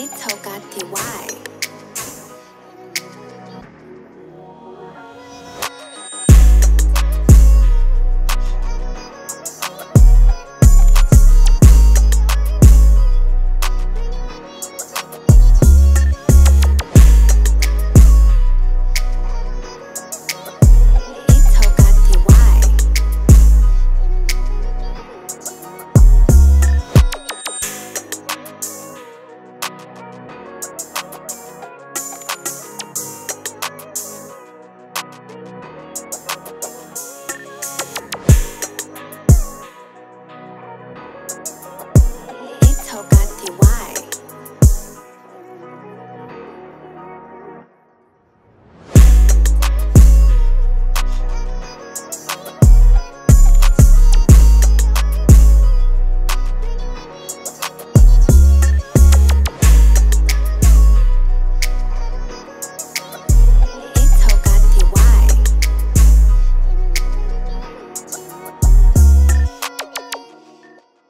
Nitokatiwai.